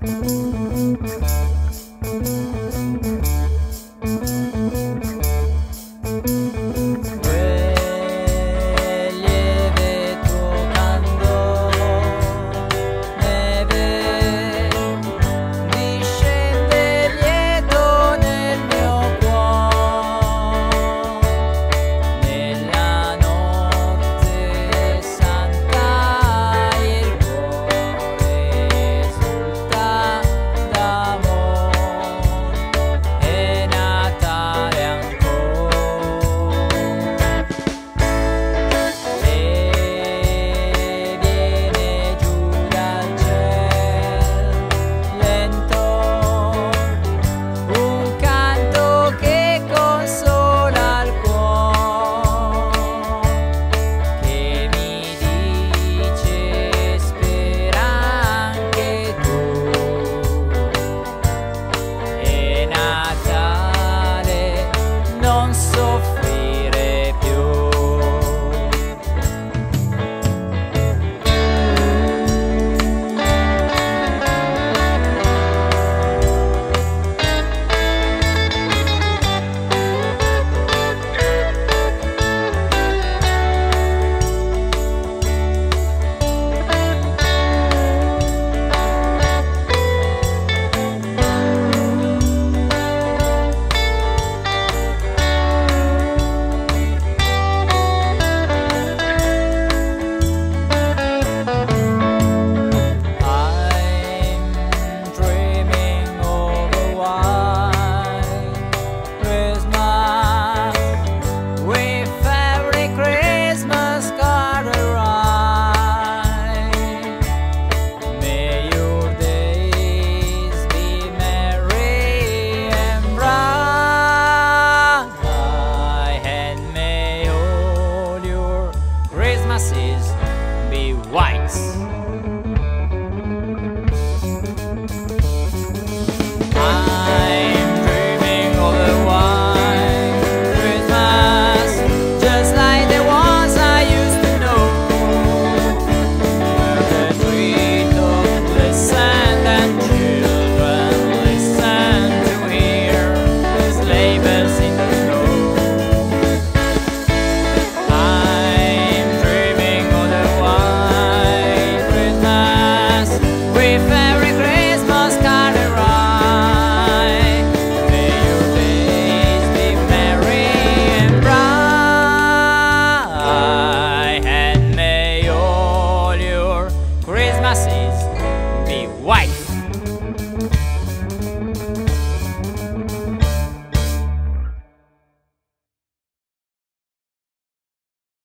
Be white. Why?